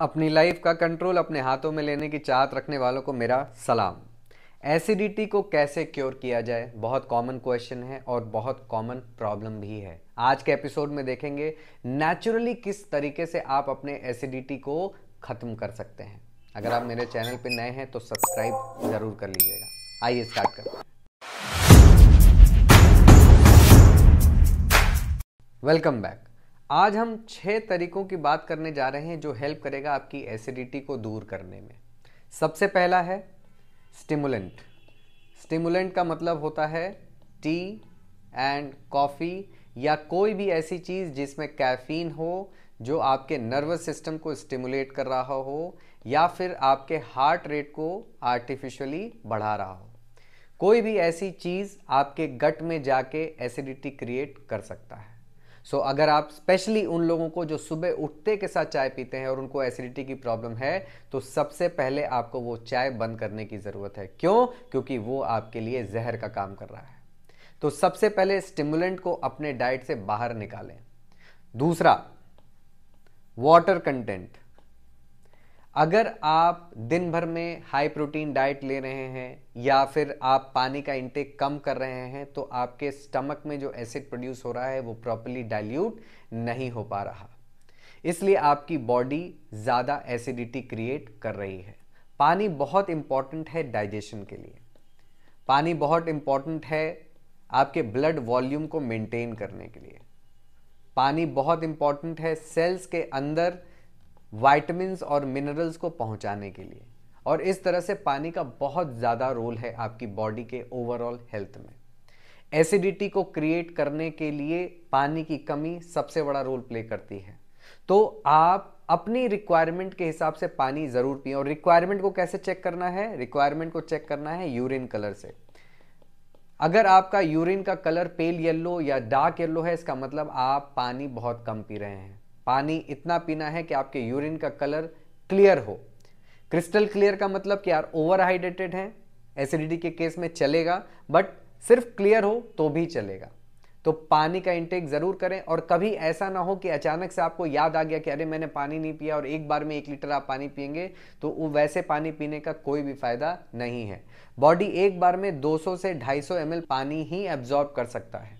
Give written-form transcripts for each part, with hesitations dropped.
अपनी लाइफ का कंट्रोल अपने हाथों में लेने की चाहत रखने वालों को मेरा सलाम। एसिडिटी को कैसे क्योर किया जाए, बहुत कॉमन क्वेश्चन है और बहुत कॉमन प्रॉब्लम भी है। आज के एपिसोड में देखेंगे नेचुरली किस तरीके से आप अपने एसिडिटी को ख़त्म कर सकते हैं। अगर आप मेरे चैनल पर नए हैं तो सब्सक्राइब ज़रूर कर लीजिएगा। आइए स्टार्ट करते हैं। Welcome back. आज हम 6 तरीकों की बात करने जा रहे हैं जो हेल्प करेगा आपकी एसिडिटी को दूर करने में। सबसे पहला है स्टिमुलेंट। स्टिमुलेंट का मतलब होता है टी एंड कॉफ़ी या कोई भी ऐसी चीज़ जिसमें कैफीन हो जो आपके नर्वस सिस्टम को स्टिमुलेट कर रहा हो या फिर आपके हार्ट रेट को आर्टिफिशियली बढ़ा रहा हो। कोई भी ऐसी चीज़ आपके गट में जाके एसिडिटी क्रिएट कर सकता है। सो अगर आप स्पेशली उन लोगों को जो सुबह उठते के साथ चाय पीते हैं और उनको एसिडिटी की प्रॉब्लम है तो सबसे पहले आपको वो चाय बंद करने की ज़रूरत है। क्यों? क्योंकि वो आपके लिए जहर का काम कर रहा है। तो सबसे पहले स्टिमुलेंट को अपने डाइट से बाहर निकालें। दूसरा, वाटर कंटेंट। अगर आप दिन भर में हाई प्रोटीन डाइट ले रहे हैं या फिर आप पानी का इंटेक कम कर रहे हैं तो आपके स्टमक में जो एसिड प्रोड्यूस हो रहा है वो प्रॉपर्ली डाइल्यूट नहीं हो पा रहा, इसलिए आपकी बॉडी ज़्यादा एसिडिटी क्रिएट कर रही है। पानी बहुत इम्पॉर्टेंट है डाइजेशन के लिए। पानी बहुत इम्पॉर्टेंट है आपके ब्लड वॉल्यूम को मेंटेन करने के लिए। पानी बहुत इम्पॉर्टेंट है सेल्स के अंदर विटामिन्स और मिनरल्स को पहुंचाने के लिए। और इस तरह से पानी का बहुत ज़्यादा रोल है आपकी बॉडी के ओवरऑल हेल्थ में। एसिडिटी को क्रिएट करने के लिए पानी की कमी सबसे बड़ा रोल प्ले करती है। तो आप अपनी रिक्वायरमेंट के हिसाब से पानी ज़रूर पिएं। और रिक्वायरमेंट को कैसे चेक करना है? रिक्वायरमेंट को चेक करना है यूरिन कलर से। अगर आपका यूरिन का कलर पेल येलो या डार्क येलो है, इसका मतलब आप पानी बहुत कम पी रहे हैं। पानी इतना पीना है कि आपके यूरिन का कलर क्लियर हो। क्रिस्टल क्लियर का मतलब कि यार ओवर हाइड्रेटेड हैं, एसिडिटी के केस में चलेगा, बट सिर्फ क्लियर हो तो भी चलेगा। तो पानी का इंटेक ज़रूर करें। और कभी ऐसा ना हो कि अचानक से आपको याद आ गया कि अरे मैंने पानी नहीं पिया, और एक बार में 1 लीटर आप पानी पियेंगे तो वो वैसे पानी पीने का कोई भी फ़ायदा नहीं है। बॉडी एक बार में 200 से 250 ml पानी ही एब्जॉर्ब कर सकता है।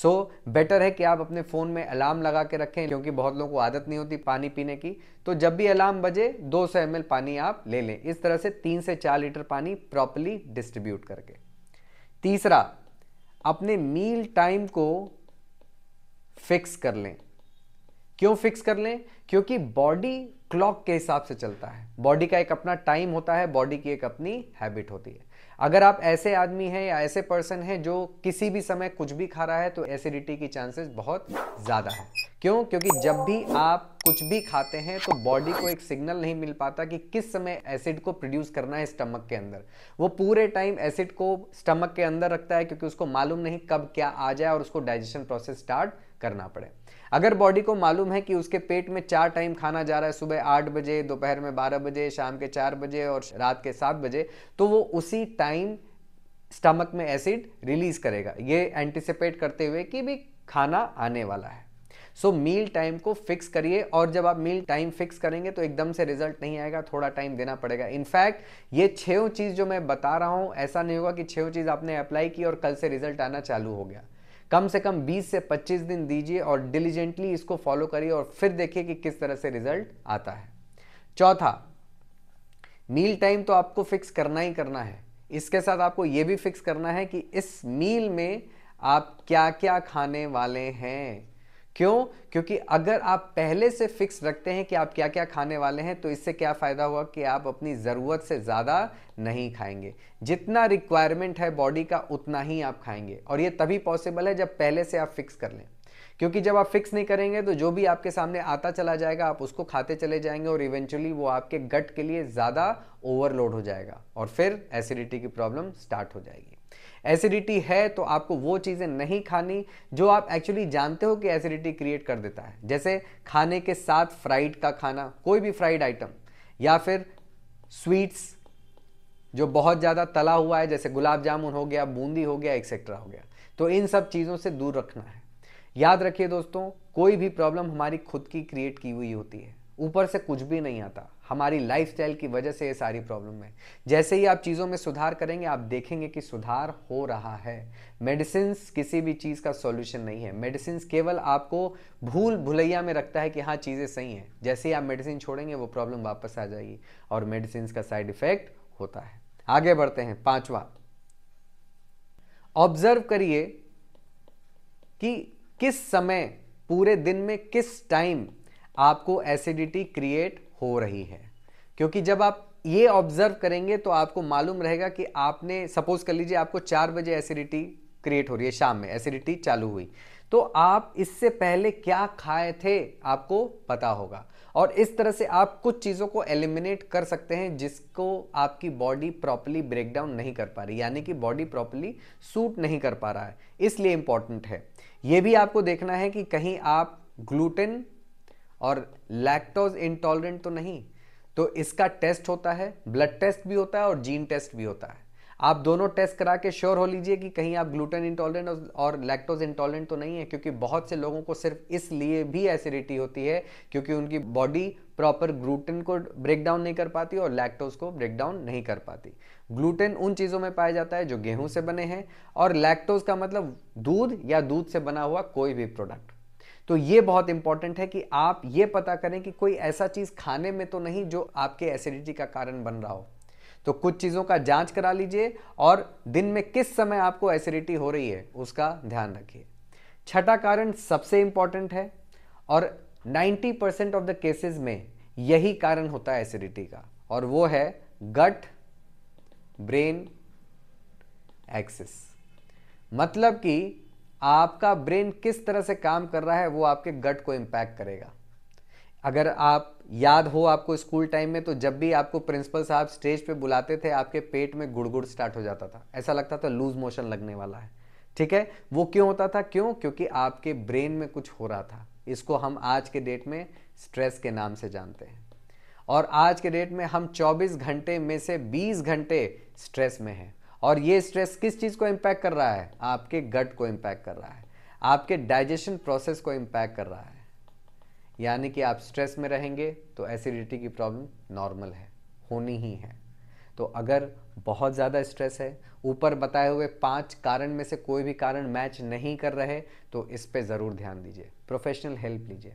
सो बेटर है कि आप अपने फ़ोन में अलार्म लगा के रखें, क्योंकि बहुत लोगों को आदत नहीं होती पानी पीने की। तो जब भी अलार्म बजे 200 ml पानी आप ले लें। इस तरह से 3 से 4 लीटर पानी प्रॉपर्ली डिस्ट्रीब्यूट करके। तीसरा, अपने मील टाइम को फिक्स कर लें। क्यों फिक्स कर लें? क्योंकि बॉडी क्लॉक के हिसाब से चलता है। बॉडी का एक अपना टाइम होता है, बॉडी की एक अपनी हैबिट होती है। अगर आप ऐसे आदमी हैं या ऐसे पर्सन हैं जो किसी भी समय कुछ भी खा रहा है तो एसिडिटी की चांसेस बहुत ज़्यादा है। क्यों? क्योंकि जब भी आप कुछ भी खाते हैं तो बॉडी को एक सिग्नल नहीं मिल पाता कि किस समय एसिड को प्रोड्यूस करना है स्टमक के अंदर। वो पूरे टाइम एसिड को स्टमक के अंदर रखता है, क्योंकि उसको मालूम नहीं कब क्या आ जाए और उसको डाइजेशन प्रोसेस स्टार्ट करना पड़े। अगर बॉडी को मालूम है कि उसके पेट में 4 टाइम खाना जा रहा है, सुबह 8 बजे, दोपहर में 12 बजे, शाम के 4 बजे और रात के 7 बजे, तो वो उसी टाइम स्टमक में एसिड रिलीज करेगा, ये एंटिसिपेट करते हुए कि भी खाना आने वाला है। सो मील टाइम को फिक्स करिए। और जब आप मील टाइम फिक्स करेंगे तो एकदम से रिजल्ट नहीं आएगा, थोड़ा टाइम देना पड़ेगा। इनफैक्ट ये 6 चीज़ जो मैं बता रहा हूँ, ऐसा नहीं होगा कि 6 चीज़ आपने अप्लाई की और कल से रिजल्ट आना चालू हो गया। कम से कम 20 से 25 दिन दीजिए और डिलीजेंटली इसको फॉलो करिए और फिर देखिए कि किस तरह से रिजल्ट आता है। चौथा, मील टाइम तो आपको फिक्स करना ही करना है। इसके साथ आपको ये भी फिक्स करना है कि इस मील में आप क्या क्या खाने वाले हैं। क्यों? क्योंकि अगर आप पहले से फिक्स रखते हैं कि आप क्या क्या खाने वाले हैं तो इससे क्या फ़ायदा हुआ कि आप अपनी ज़रूरत से ज़्यादा नहीं खाएंगे। जितना रिक्वायरमेंट है बॉडी का उतना ही आप खाएंगे। और ये तभी पॉसिबल है जब पहले से आप फिक्स कर लें, क्योंकि जब आप फिक्स नहीं करेंगे तो जो भी आपके सामने आता चला जाएगा आप उसको खाते चले जाएंगे और इवेंचुअली वो आपके गट के लिए ज़्यादा ओवरलोड हो जाएगा और फिर एसिडिटी की प्रॉब्लम स्टार्ट हो जाएगी। एसिडिटी है तो आपको वो चीज़ें नहीं खानी जो आप एक्चुअली जानते हो कि एसिडिटी क्रिएट कर देता है, जैसे खाने के साथ फ्राइड का खाना, कोई भी फ्राइड आइटम, या फिर स्वीट्स जो बहुत ज़्यादा तला हुआ है, जैसे गुलाब जामुन हो गया, बूंदी हो गया, एक्सेट्रा हो गया। तो इन सब चीज़ों से दूर रखना है। याद रखिए दोस्तों, कोई भी प्रॉब्लम हमारी खुद की क्रिएट की हुई होती है। ऊपर से कुछ भी नहीं आता। हमारी लाइफस्टाइल की वजह से ये सारी प्रॉब्लम है। जैसे ही आप चीज़ों में सुधार करेंगे, आप देखेंगे कि सुधार हो रहा है। मेडिसिन्स किसी भी चीज़ का सॉल्यूशन नहीं है। मेडिसिन्स केवल आपको भूल भुलैया में रखता है कि हाँ चीज़ें सही हैं। जैसे ही आप मेडिसिन छोड़ेंगे वो प्रॉब्लम वापस आ जाएगी और मेडिसिन्स का साइड इफेक्ट होता है। आगे बढ़ते हैं, पांचवा, ऑब्जर्व करिए कि किस समय पूरे दिन में किस टाइम आपको एसिडिटी क्रिएट हो रही है। क्योंकि जब आप ये ऑब्जर्व करेंगे तो आपको मालूम रहेगा कि आपने, सपोज कर लीजिए आपको 4 बजे एसिडिटी क्रिएट हो रही है, शाम में एसिडिटी चालू हुई, तो आप इससे पहले क्या खाए थे आपको पता होगा। और इस तरह से आप कुछ चीज़ों को एलिमिनेट कर सकते हैं जिसको आपकी बॉडी प्रॉपरली ब्रेकडाउन नहीं कर पा रही, यानी कि बॉडी प्रॉपरली सूट नहीं कर पा रहा है, इसलिए इम्पॉर्टेंट है। ये भी आपको देखना है कि कहीं आप ग्लूटेन और लैक्टोज इंटॉलरेंट तो नहीं, तो इसका टेस्ट होता है, ब्लड टेस्ट भी होता है और जीन टेस्ट भी होता है। आप दोनों टेस्ट करा के श्योर हो लीजिए कि कहीं आप ग्लूटेन इंटॉलरेंट और लैक्टोज इंटॉलरेंट तो नहीं है, क्योंकि बहुत से लोगों को सिर्फ इसलिए भी एसिडिटी होती है क्योंकि उनकी बॉडी प्रॉपर ग्लूटेन को ब्रेकडाउन नहीं कर पाती और लैक्टोज को ब्रेकडाउन नहीं कर पाती। ग्लूटेन उन चीज़ों में पाया जाता है जो गेहूँ से बने हैं, और लैक्टोज का मतलब दूध या दूध से बना हुआ कोई भी प्रोडक्ट। तो ये बहुत इंपॉर्टेंट है कि आप ये पता करें कि कोई ऐसा चीज़ खाने में तो नहीं जो आपके एसिडिटी का कारण बन रहा हो। तो कुछ चीज़ों का जांच करा लीजिए और दिन में किस समय आपको एसिडिटी हो रही है उसका ध्यान रखिए। छठा कारण सबसे इंपॉर्टेंट है और 90% ऑफ द केसेस में यही कारण होता है एसिडिटी का, और वो है गट ब्रेन एक्सिस। मतलब कि आपका ब्रेन किस तरह से काम कर रहा है वो आपके गट को इम्पैक्ट करेगा। अगर आप याद हो आपको स्कूल टाइम में, तो जब भी आपको प्रिंसिपल साहब स्टेज पे बुलाते थे आपके पेट में गुड़गुड़ स्टार्ट हो जाता था, ऐसा लगता था लूज मोशन लगने वाला है। ठीक है, वो क्यों होता था? क्यों? क्योंकि आपके ब्रेन में कुछ हो रहा था। इसको हम आज के डेट में स्ट्रेस के नाम से जानते हैं, और आज के डेट में हम 24 घंटे में से 20 घंटे स्ट्रेस में हैं। और ये स्ट्रेस किस चीज़ को इम्पैक्ट कर रहा है? आपके गट को इम्पैक्ट कर रहा है, आपके डाइजेशन प्रोसेस को इम्पैक्ट कर रहा है। यानी कि आप स्ट्रेस में रहेंगे तो एसिडिटी की प्रॉब्लम नॉर्मल है, होनी ही है। तो अगर बहुत ज़्यादा स्ट्रेस है, ऊपर बताए हुए 5 कारण में से कोई भी कारण मैच नहीं कर रहे, तो इस पे ज़रूर ध्यान दीजिए, प्रोफेशनल हेल्प लीजिए।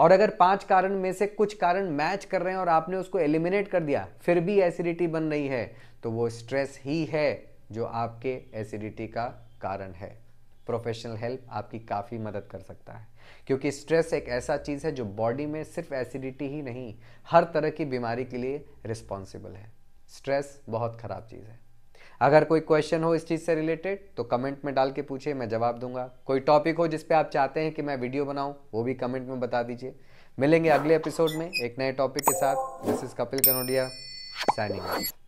और अगर 5 कारण में से कुछ कारण मैच कर रहे हैं और आपने उसको एलिमिनेट कर दिया फिर भी एसिडिटी बन रही है, तो वो स्ट्रेस ही है जो आपके एसिडिटी का कारण है। प्रोफेशनल हेल्प आपकी काफ़ी मदद कर सकता है, क्योंकि स्ट्रेस एक ऐसा चीज़ है जो बॉडी में सिर्फ एसिडिटी ही नहीं, हर तरह की बीमारी के लिए रिस्पॉन्सिबल है। स्ट्रेस बहुत ख़राब चीज़ है। अगर कोई क्वेश्चन हो इस चीज़ से रिलेटेड तो कमेंट में डाल के पूछिए, मैं जवाब दूंगा। कोई टॉपिक हो जिस पे आप चाहते हैं कि मैं वीडियो बनाऊं, वो भी कमेंट में बता दीजिए। मिलेंगे अगले एपिसोड में एक नए टॉपिक के साथ। This is Kapil Kanodia, signing out.